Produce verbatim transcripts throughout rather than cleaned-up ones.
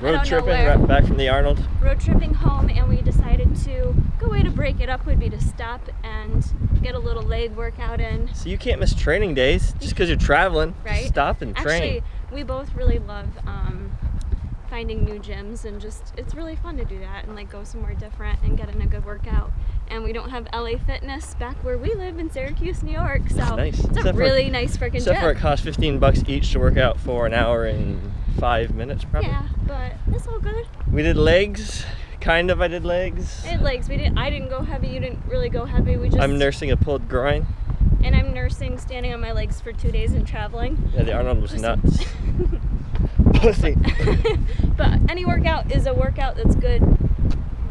road tripping right back from the Arnold. Road tripping home, and we decided to good way to break it up would be to stop and get a little leg workout in. So you can't miss training days just because you're traveling. Right. Just stop and train. Actually, we both really love um, finding new gyms, and just it's really fun to do that and like go somewhere different and get in a good workout. And we don't have L A Fitness back where we live in Syracuse, New York. So nice. It's a really nice freaking gym. Except for it costs fifteen bucks each to work out for an hour and five minutes probably. Yeah, but it's all good. We did legs. Kind of, I did legs. I did legs. We didn't. I didn't go heavy. You didn't really go heavy. We just. I'm nursing a pulled groin. And I'm nursing standing on my legs for two days and traveling. Yeah, the Arnold was nuts. Pussy. But any workout is a workout that's good,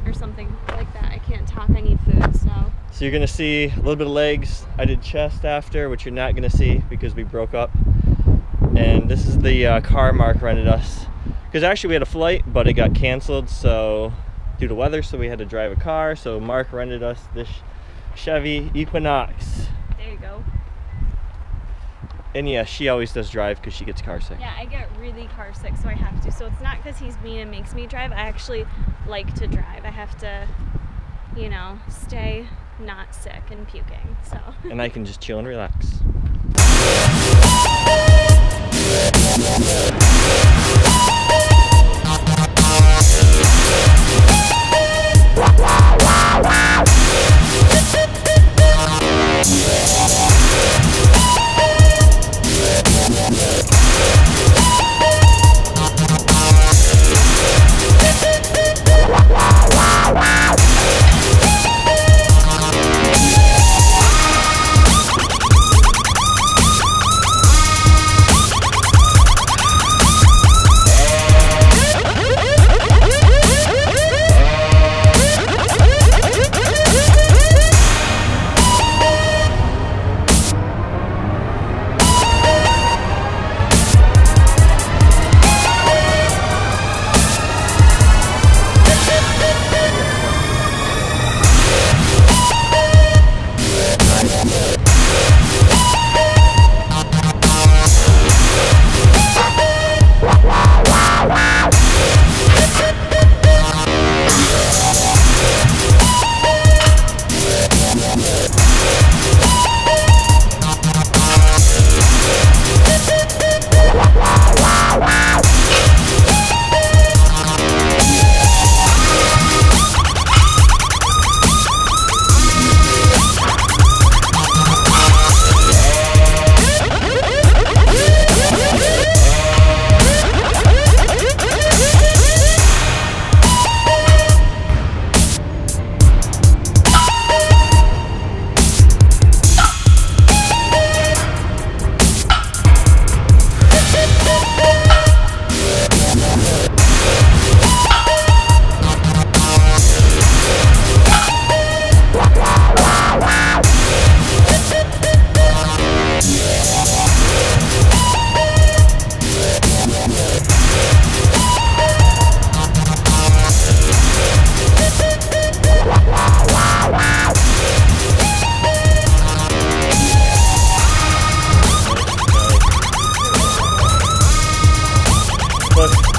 or something like that. I can't talk. I need food. So. So you're gonna see a little bit of legs. I did chest after, which you're not gonna see because we broke up. And this is the uh, car Mark rented us, because actually we had a flight, but it got canceled. So. Due to weather, so we had to drive a car, so Mark rented us this Chevy Equinox. There you go. And yeah, she always does drive because she gets car sick. Yeah, I get really car sick, so I have to. So it's not because he's mean and makes me drive. I actually like to drive. I have to, you know, stay not sick and puking. So. And I can just chill and relax.